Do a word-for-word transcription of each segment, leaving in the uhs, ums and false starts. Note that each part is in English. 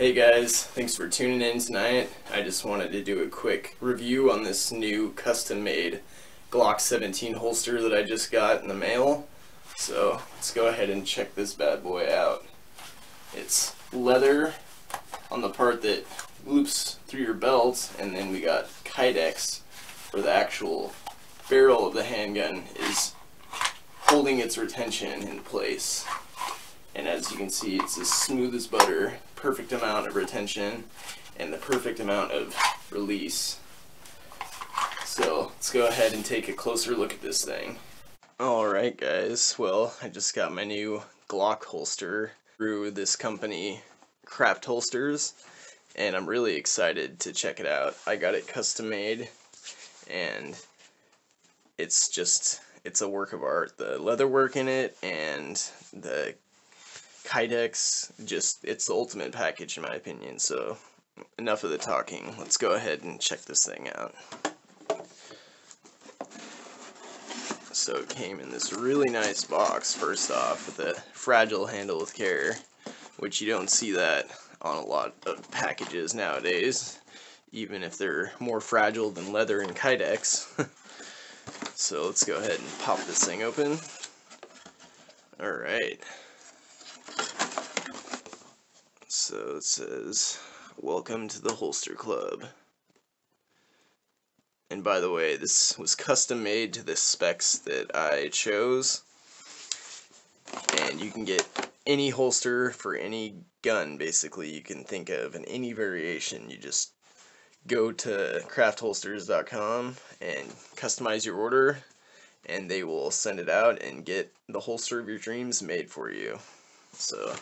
Hey guys, thanks for tuning in tonight. I just wanted to do a quick review on this new custom-made Glock seventeen holster that I just got in the mail. So let's go ahead and check this bad boy out. It's leather on the part that loops through your belt, and then we got Kydex for the actual barrel of the handgun is holding its retention in place. And as you can see, it's as smooth as butter, perfect amount of retention, and the perfect amount of release. So let's go ahead and take a closer look at this thing. Alright guys, well, I just got my new Glock holster through this company, Craft Holsters, and I'm really excited to check it out. I got it custom made, and it's just, it's a work of art. The leather work in it, and the Kydex, just, it's the ultimate package in my opinion. So enough of the talking, let's go ahead and check this thing out. So it came in this really nice box, first off, with a fragile handle with care, which you don't see that on a lot of packages nowadays, even if they're more fragile than leather and Kydex. So let's go ahead and pop this thing open. Alright. So it says, welcome to the Holster Club. And by the way, this was custom made to the specs that I chose. And you can get any holster for any gun, basically, you can think of, in any variation. You just go to craft holsters dot com and customize your order, and they will send it out and get the holster of your dreams made for you. So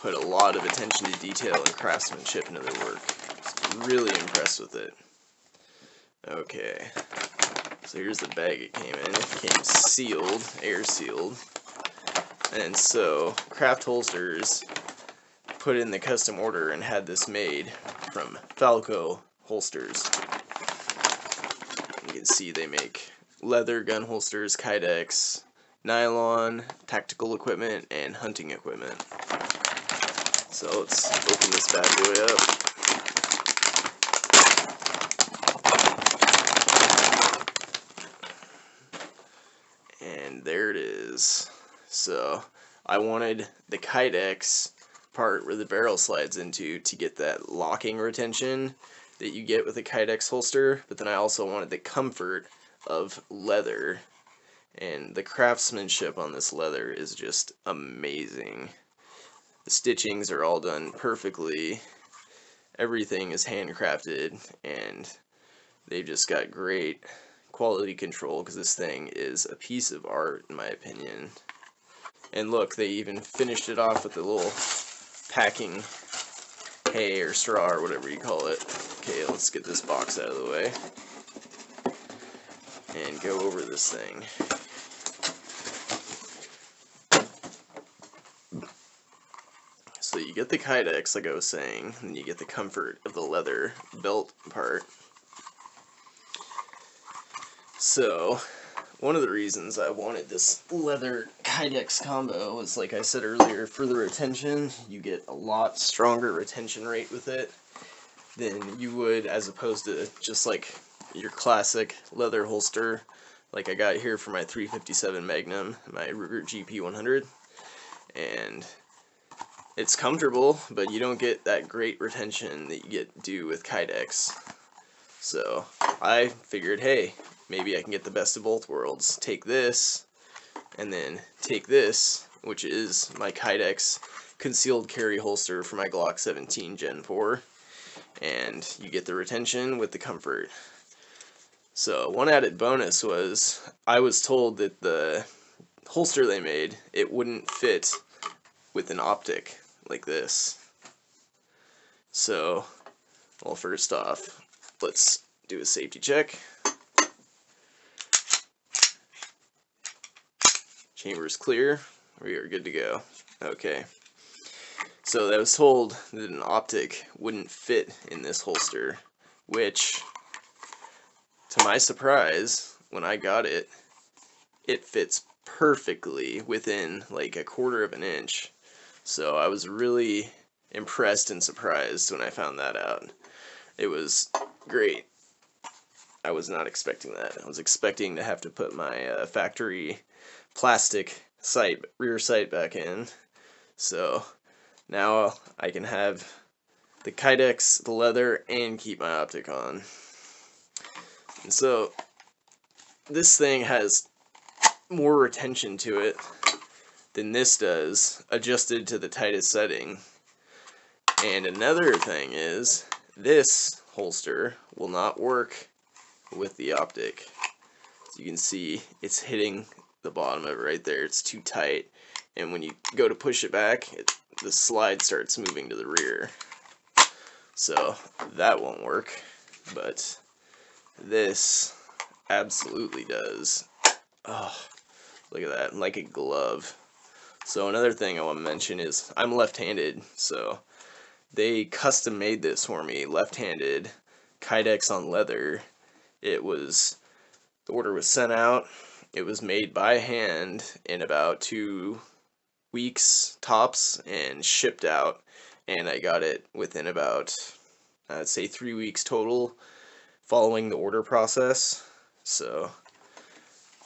put a lot of attention to detail and craftsmanship into their work. Just really impressed with it. Okay, so here's the bag it came in. It came sealed, air sealed. And so Craft Holsters put in the custom order and had this made from Falco Holsters. You can see they make leather gun holsters, Kydex, nylon, tactical equipment, and hunting equipment. So let's open this bad boy up. And there it is. So I wanted the Kydex part where the barrel slides into to get that locking retention that you get with a Kydex holster, but then I also wanted the comfort of leather. And the craftsmanship on this leather is just amazing. The stitchings are all done perfectly, everything is handcrafted, and they've just got great quality control, because this thing is a piece of art in my opinion. And look, they even finished it off with a little packing hay or straw or whatever you call it. Okay, let's get this box out of the way and go over this thing. So you get the Kydex, like I was saying, and you get the comfort of the leather belt part. So one of the reasons I wanted this leather Kydex combo was, like I said earlier, for the retention. You get a lot stronger retention rate with it than you would as opposed to just like your classic leather holster like I got here for my three fifty-seven Magnum, my Ruger G P one hundred. And it's comfortable, but you don't get that great retention that you get due with Kydex. So I figured, hey, maybe I can get the best of both worlds. Take this, and then take this, which is my Kydex concealed carry holster for my Glock seventeen Gen four, and you get the retention with the comfort. So one added bonus was, I was told that the holster they made, it wouldn't fit with an optic like this. So, well, first off, let's do a safety check. Chamber's clear. We are good to go. Okay. So I was told that an optic wouldn't fit in this holster, which, to my surprise, when I got it, it fits perfectly within like a quarter of an inch. So I was really impressed and surprised when I found that out. It was great. I was not expecting that. I was expecting to have to put my uh, factory plastic sight, rear sight back in. So now I can have the Kydex, the leather, and keep my optic on. And so this thing has more retention to it than this does, adjusted to the tightest setting. And another thing is, this holster will not work with the optic. So you can see it's hitting the bottom of it right there. It's too tight, and when you go to push it back, it, the slide starts moving to the rear. So that won't work, but this absolutely does. Oh, look at that, like a glove. So another thing I want to mention is I'm left-handed, so they custom made this for me, left-handed, Kydex on leather. It was, the order was sent out, it was made by hand in about two weeks tops and shipped out, and I got it within about, I'd say three weeks total following the order process. So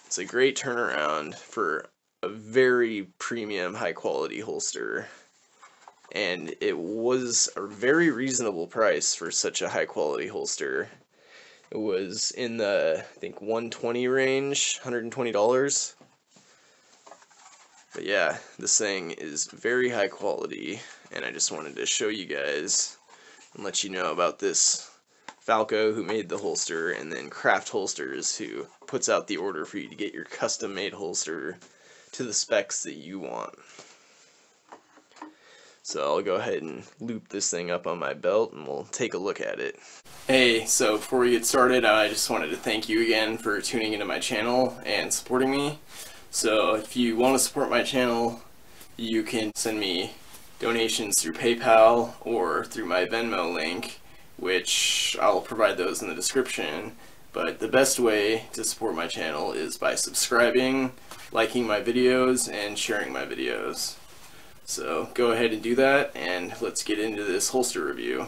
it's a great turnaround for a very premium, high quality holster, and it was a very reasonable price for such a high quality holster. It was in the, I think, one twenty range, one hundred twenty dollars. But yeah, this thing is very high quality, and I just wanted to show you guys and let you know about this Falco, who made the holster, and then Craft Holsters, who puts out the order for you to get your custom made holster to the specs that you want. So I'll go ahead and loop this thing up on my belt and we'll take a look at it. Hey, so before we get started, I just wanted to thank you again for tuning into my channel and supporting me. So if you want to support my channel, you can send me donations through PayPal or through my Venmo link, which I'll provide those in the description. But the best way to support my channel is by subscribing, liking my videos, and sharing my videos. So go ahead and do that, and let's get into this holster review.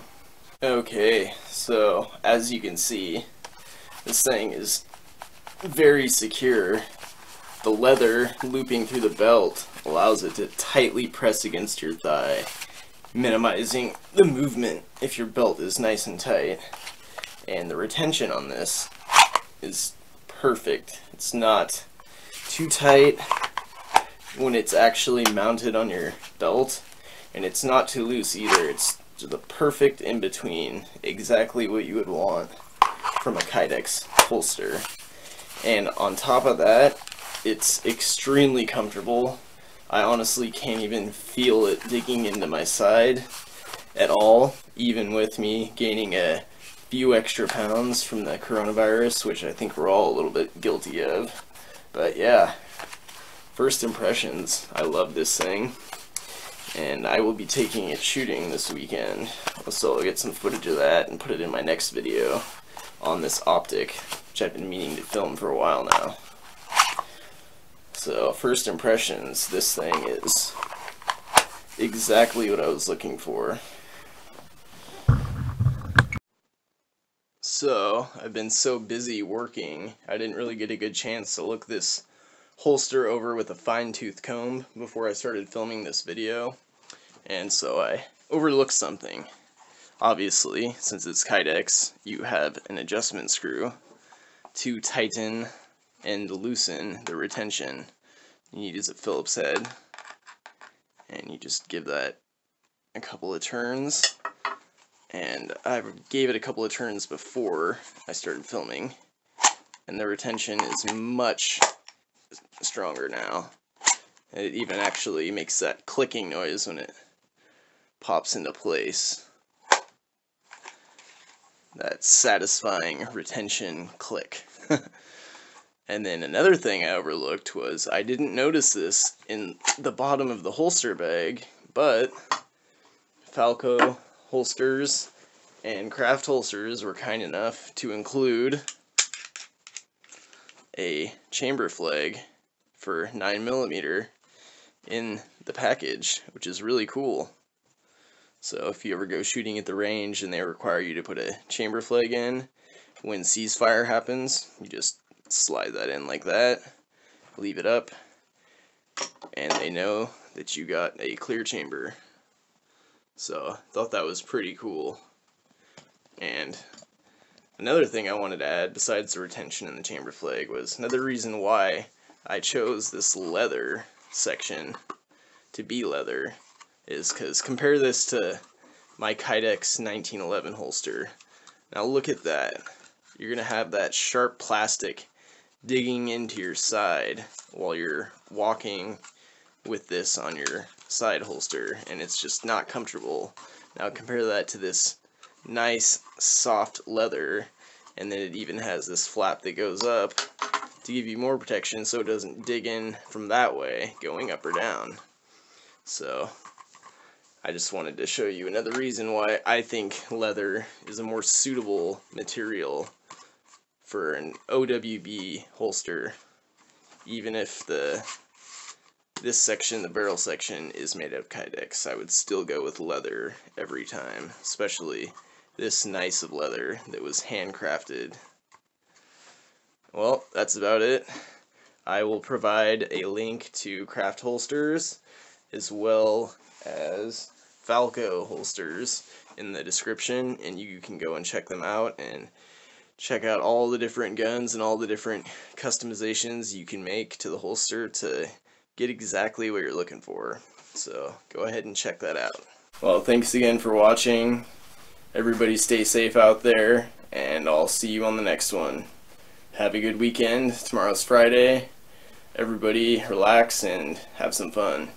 Okay, so as you can see, this thing is very secure. The leather looping through the belt allows it to tightly press against your thigh, minimizing the movement if your belt is nice and tight. And the retention on this is perfect. It's not too tight when it's actually mounted on your belt, and it's not too loose either. It's the perfect in between, exactly what you would want from a Kydex holster. And on top of that, it's extremely comfortable. I honestly can't even feel it digging into my side at all, even with me gaining a few extra pounds from the coronavirus, which I think we're all a little bit guilty of. But yeah, first impressions, I love this thing, and I will be taking it shooting this weekend, so I'll get some footage of that and put it in my next video on this optic, which I've been meaning to film for a while now. So, first impressions, this thing is exactly what I was looking for. So, I've been so busy working, I didn't really get a good chance to look this holster over with a fine-tooth comb before I started filming this video. And so I overlooked something. Obviously, since it's Kydex, you have an adjustment screw to tighten and loosen the retention. You need is a Phillips head, and you just give that a couple of turns, and I gave it a couple of turns before I started filming, and the retention is much stronger now. It even actually makes that clicking noise when it pops into place. That satisfying retention click. And then another thing I overlooked was, I didn't notice this in the bottom of the holster bag, but Falco Holsters and Craft Holsters were kind enough to include a chamber flag for nine millimeter in the package, which is really cool. So if you ever go shooting at the range and they require you to put a chamber flag in, when ceasefire happens, you just slide that in like that, leave it up, and they know that you got a clear chamber. So I thought that was pretty cool. And another thing I wanted to add, besides the retention in the chamber flag, was another reason why I chose this leather section to be leather is because compare this to my Kydex nineteen eleven holster. Now look at that. You're going to have that sharp plastic digging into your side while you're walking with this on your side holster, and it's just not comfortable. Now compare that to this nice soft leather, and then it even has this flap that goes up to give you more protection so it doesn't dig in from that way going up or down. So I just wanted to show you another reason why I think leather is a more suitable material for an O W B holster, even if the this section, the barrel section, is made out of Kydex. I would still go with leather every time, especially this nice of leather that was handcrafted. Well, that's about it. I will provide a link to Craft Holsters as well as Falco holsters in the description, and you can go and check them out and check out all the different guns and all the different customizations you can make to the holster to get exactly what you're looking for. So go ahead and check that out. Well, thanks again for watching. Everybody stay safe out there, and I'll see you on the next one. Have a good weekend. Tomorrow's Friday. Everybody relax and have some fun.